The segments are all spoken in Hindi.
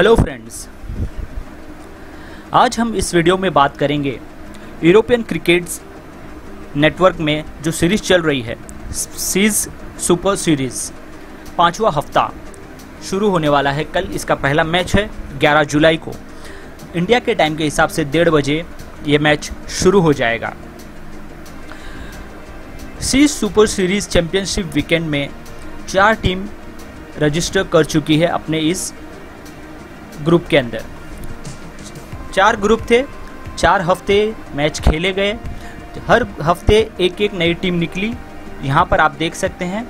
हेलो फ्रेंड्स, आज हम इस वीडियो में बात करेंगे यूरोपियन क्रिकेट नेटवर्क में जो सीरीज़ चल रही है, सीज़ सुपर सीरीज़ पाँचवा हफ्ता शुरू होने वाला है। कल इसका पहला मैच है 11 जुलाई को इंडिया के टाइम के हिसाब से 1:30 बजे ये मैच शुरू हो जाएगा। सीज़ सुपर सीरीज़ चैम्पियनशिप वीकेंड में 4 टीम रजिस्टर कर चुकी है अपने इस ग्रुप के अंदर। 4 ग्रुप थे, 4 हफ्ते मैच खेले गए, हर हफ्ते एक एक नई टीम निकली। यहाँ पर आप देख सकते हैं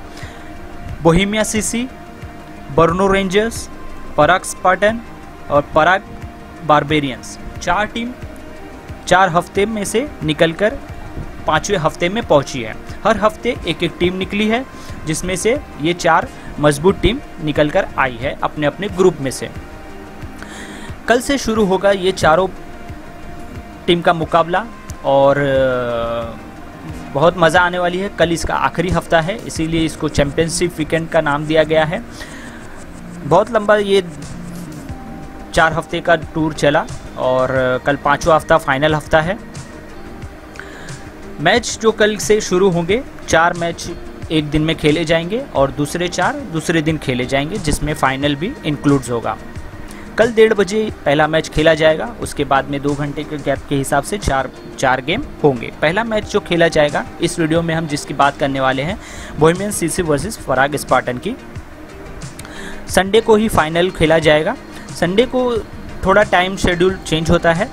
Bohemia CC, Brno Rangers, Prague Spartan और प्राग बार्बेरियंस, 4 टीम 4 हफ्ते में से निकलकर 5वें हफ्ते में पहुँची है। हर हफ्ते एक एक टीम निकली है जिसमें से ये 4 मजबूत टीम निकलकर आई है अपने अपने ग्रुप में से। कल से शुरू होगा ये चारों टीम का मुकाबला और बहुत मज़ा आने वाली है। कल इसका आखिरी हफ्ता है, इसीलिए इसको चैम्पियनशिप वीकेंड का नाम दिया गया है। बहुत लंबा ये 4 हफ्ते का टूर चला और कल 5वां हफ्ता फाइनल हफ्ता है। मैच जो कल से शुरू होंगे, 4 मैच एक दिन में खेले जाएंगे और दूसरे 4 दूसरे दिन खेले जाएंगे, जिसमें फाइनल भी इंक्लूड्स होगा। कल 1:30 बजे पहला मैच खेला जाएगा, उसके बाद में 2 घंटे के गैप के हिसाब से 4 गेम होंगे। पहला मैच जो खेला जाएगा इस वीडियो में हम जिसकी बात करने वाले हैं, Bohemian CC versus Prague Spartan की। संडे को ही फाइनल खेला जाएगा। संडे को थोड़ा टाइम शेड्यूल चेंज होता है,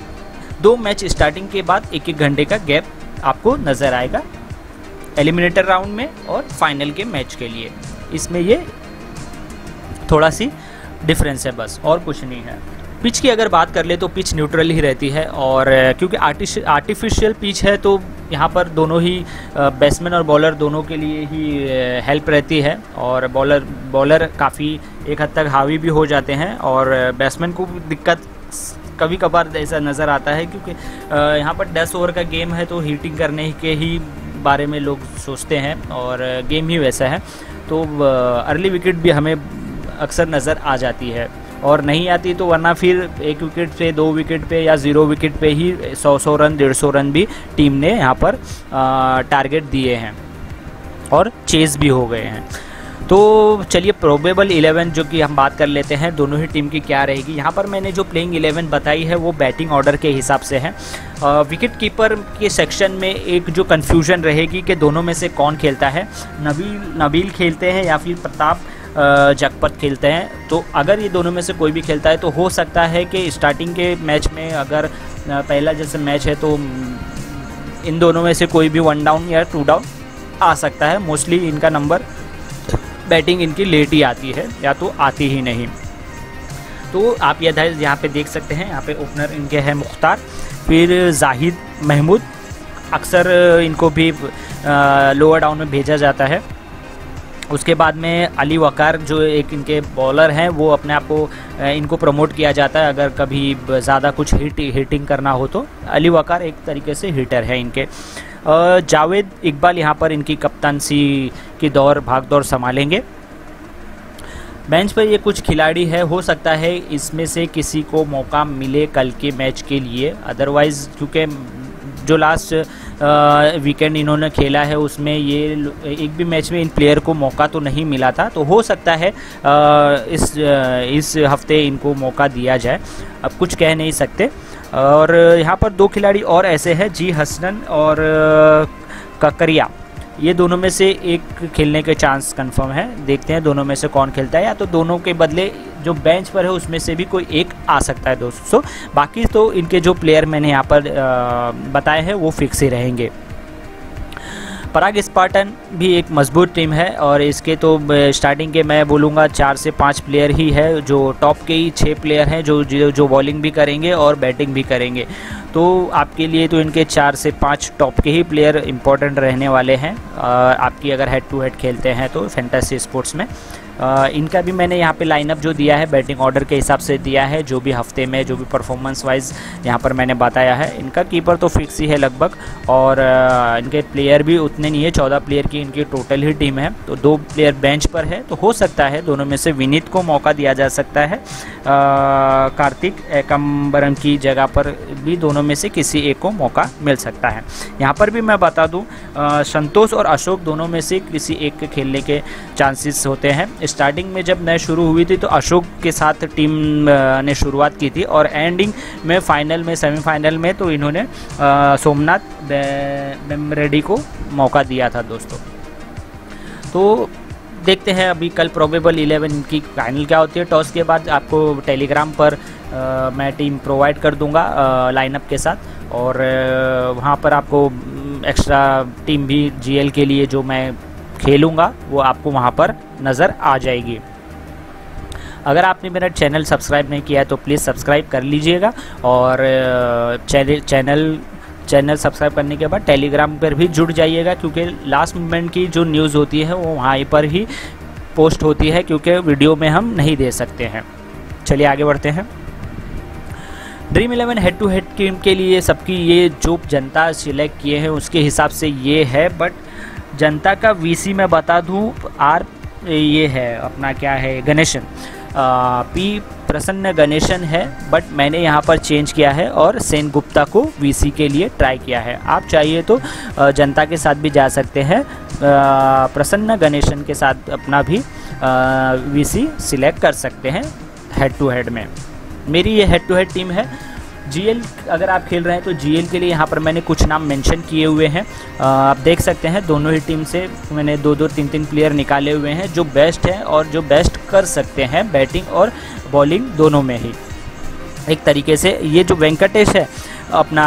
2 मैच स्टार्टिंग के बाद 1-1 घंटे का गैप आपको नज़र आएगा एलिमिनेटर राउंड में और फाइनल के मैच के लिए। इसमें ये थोड़ा सी डिफरेंस है, बस और कुछ नहीं है। पिच की अगर बात कर ले तो पिच न्यूट्रल ही रहती है और क्योंकि आर्टिफिशियल पिच है तो यहाँ पर दोनों ही बैट्समैन और बॉलर दोनों के लिए ही हेल्प रहती है और बॉलर काफ़ी एक हद तक हावी भी हो जाते हैं और बैट्समैन को दिक्कत कभी कभार ऐसा नज़र आता है क्योंकि यहाँ पर 10 ओवर का गेम है तो हीटिंग करने के ही बारे में लोग सोचते हैं और गेम ही वैसा है, तो अर्ली विकेट भी हमें अक्सर नज़र आ जाती है और नहीं आती तो वरना फिर 1 विकेट पे 2 विकेट पे या 0 विकेट पे ही 100 रन 150 रन भी टीम ने यहाँ पर टारगेट दिए हैं और चेस भी हो गए हैं। तो चलिए प्रोबेबल 11 जो कि हम बात कर लेते हैं, दोनों ही टीम की क्या रहेगी। यहाँ पर मैंने जो प्लेइंग 11 बताई है वो बैटिंग ऑर्डर के हिसाब से है। विकेट कीपर के सेक्शन में एक जो कन्फ्यूजन रहेगी कि दोनों में से कौन खेलता है, नबील खेलते हैं या फिर प्रताप जगपत खेलते हैं। तो अगर ये दोनों में से कोई भी खेलता है तो हो सकता है कि स्टार्टिंग के मैच में अगर पहला जैसे मैच है तो इन दोनों में से कोई भी 1 डाउन या 2 डाउन आ सकता है। मोस्टली इनका नंबर बैटिंग इनकी लेट ही आती है या तो आती ही नहीं। तो आप यह यहाँ पे देख सकते हैं, यहाँ पे ओपनर इनके हैं मुख्तार, फिर जाहिद महमूद, अक्सर इनको भी लोअर डाउन में भेजा जाता है। उसके बाद में अली वकार जो एक इनके बॉलर हैं, वो अपने आप को इनको प्रमोट किया जाता है अगर कभी ज़्यादा कुछ हिटिंग करना हो तो। अली वकार एक तरीके से हिटर है इनके। जावेद इकबाल यहाँ पर इनकी कप्तानसी की भाग दौड़ संभालेंगे। बेंच पर ये कुछ खिलाड़ी है, हो सकता है इसमें से किसी को मौका मिले कल के मैच के लिए, अदरवाइज़ क्योंकि जो लास्ट वीकेंड इन्होंने खेला है उसमें ये एक भी मैच में इन प्लेयर को मौका तो नहीं मिला था, तो हो सकता है इस हफ्ते इनको मौका दिया जाए। अब कुछ कह नहीं सकते। और यहाँ पर 2 खिलाड़ी और ऐसे हैं, हसनत और ककरिया, ये दोनों में से एक खेलने के चांस कंफर्म है। देखते हैं दोनों में से कौन खेलता है, या तो दोनों के बदले जो बेंच पर है उसमें से भी कोई एक आ सकता है दोस्तों। बाकी तो इनके जो प्लेयर मैंने यहाँ पर बताए हैं वो फिक्स ही रहेंगे। प्राग स्पार्टन भी एक मजबूत टीम है और इसके तो स्टार्टिंग के मैं बोलूँगा 4 से 5 प्लेयर ही है, जो टॉप के ही 6 प्लेयर हैं जो बॉलिंग भी करेंगे और बैटिंग भी करेंगे। तो आपके लिए तो इनके 4 से 5 टॉप के ही प्लेयर इम्पोर्टेंट रहने वाले हैं आपकी अगर हेड टू हेड खेलते हैं तो फैंटेसी स्पोर्ट्स में। इनका भी मैंने यहाँ पे लाइनअप जो दिया है बैटिंग ऑर्डर के हिसाब से दिया है, जो भी हफ्ते में जो भी परफॉर्मेंस वाइज यहाँ पर मैंने बताया है। इनका कीपर तो फिक्स ही है लगभग, और इनके प्लेयर भी उतने नहीं है, 14 प्लेयर की इनकी टोटल ही टीम है, तो 2 प्लेयर बेंच पर है, तो हो सकता है दोनों में से विनीत को मौका दिया जा सकता है कार्तिक एकम्बरम की जगह पर, भी दोनों में से किसी एक को मौका मिल सकता है। यहाँ पर भी मैं बता दूँ संतोष और अशोक दोनों में से किसी एक के खेलने के चांसेस होते हैं। स्टार्टिंग में जब नए शुरू हुई थी तो अशोक के साथ टीम ने शुरुआत की थी, और एंडिंग में फाइनल में सेमीफाइनल में तो इन्होंने सोमनाथ बेमरेडी को मौका दिया था दोस्तों। तो देखते हैं अभी कल प्रोबेबल 11 की फाइनल क्या होती है। टॉस के बाद आपको टेलीग्राम पर मैं टीम प्रोवाइड कर दूंगा लाइनअप के साथ, और वहाँ पर आपको एक्स्ट्रा टीम भी जीएल के लिए जो मैं खेलूँगा वो आपको वहाँ पर नज़र आ जाएगी। अगर आपने मेरा चैनल सब्सक्राइब नहीं किया है तो प्लीज़ सब्सक्राइब कर लीजिएगा, और चैनल सब्सक्राइब करने के बाद टेलीग्राम पर भी जुड़ जाइएगा, क्योंकि लास्ट मोमेंट की जो न्यूज़ होती है वो वहाँ पर ही पोस्ट होती है, क्योंकि वीडियो में हम नहीं दे सकते हैं। चलिए आगे बढ़ते हैं। Dream 11 head to head team के लिए सबकी ये जो जनता सिलेक्ट किए हैं उसके हिसाब से ये है, बट जनता का वीसी मैं बता दूं आर ये है अपना क्या है गणेशन पी प्रसन्न गणेशन है, बट मैंने यहाँ पर चेंज किया है और सेन गुप्ता को वीसी के लिए ट्राई किया है। आप चाहिए तो जनता के साथ भी जा सकते हैं, प्रसन्न गणेशन के साथ अपना भी वीसी सिलेक्ट कर सकते हैं हेड टू हेड में। मेरी ये हेड टू हेड टीम है। जीएल अगर आप खेल रहे हैं तो जीएल के लिए यहाँ पर मैंने कुछ नाम मेंशन किए हुए हैं, आप देख सकते हैं दोनों ही टीम से मैंने 2-2, 3-3 प्लेयर निकाले हुए हैं जो बेस्ट हैं और जो बेस्ट कर सकते हैं बैटिंग और बॉलिंग दोनों में ही एक तरीके से। ये जो वेंकटेश है अपना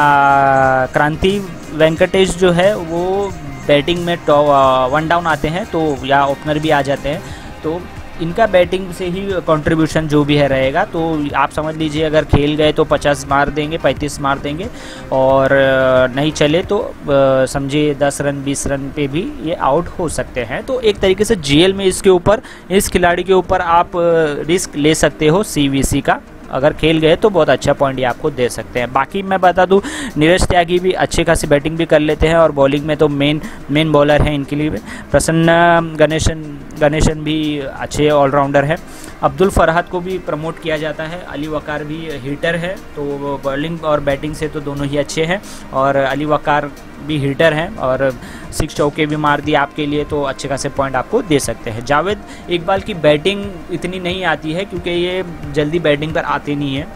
क्रांति वेंकटेश जो है वो बैटिंग में वन डाउन आते हैं तो या ओपनर भी आ जाते हैं, तो इनका बैटिंग से ही कंट्रीब्यूशन जो भी है रहेगा। तो आप समझ लीजिए अगर खेल गए तो 50 मार देंगे, 35 मार देंगे, और नहीं चले तो समझिए 10 रन 20 रन पे भी ये आउट हो सकते हैं। तो एक तरीके से जीएल में इसके ऊपर इस खिलाड़ी के ऊपर आप रिस्क ले सकते हो सीवीसी का, अगर खेल गए तो बहुत अच्छा पॉइंट ये आपको दे सकते हैं। बाकी मैं बता दूं नीरज त्यागी भी अच्छी खासी बैटिंग भी कर लेते हैं, और बॉलिंग में तो मेन बॉलर हैं इनके लिए। प्रसन्न गणेशन भी अच्छे ऑलराउंडर है। अब्दुल फरहत को भी प्रमोट किया जाता है। अली वकार भी हीटर है, तो बॉलिंग और बैटिंग से तो दोनों ही अच्छे हैं, और अली वकार भी हीटर हैं और 6 चौके भी मार दिए आपके लिए, तो अच्छे खासे पॉइंट आपको दे सकते हैं। जावेद इकबाल की बैटिंग इतनी नहीं आती है क्योंकि ये जल्दी बैटिंग पर आते नहीं है,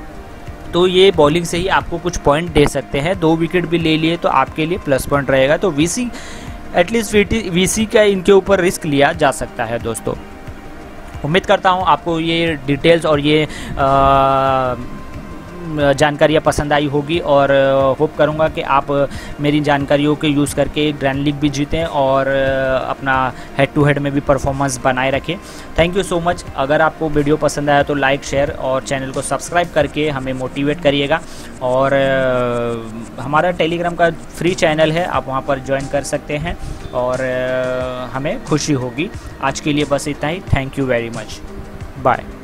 तो ये बॉलिंग से ही आपको कुछ पॉइंट दे सकते हैं। 2 विकेट भी ले लिए तो आपके लिए प्लस पॉइंट रहेगा, तो वीसी एटलीस्ट वीसी का इनके ऊपर रिस्क लिया जा सकता है दोस्तों। उम्मीद करता हूँ आपको ये डिटेल्स और ये जानकारियाँ पसंद आई होगी, और होप करूँगा कि आप मेरी जानकारियों के यूज़ करके ग्रैंड लीग भी जीतें और अपना हेड टू हेड में भी परफॉर्मेंस बनाए रखें। Thank you so much. अगर आपको वीडियो पसंद आया तो लाइक शेयर और चैनल को सब्सक्राइब करके हमें मोटिवेट करिएगा, और हमारा टेलीग्राम का फ्री चैनल है, आप वहाँ पर ज्वाइन कर सकते हैं और हमें खुशी होगी। आज के लिए बस इतना ही। Thank you very much. Bye.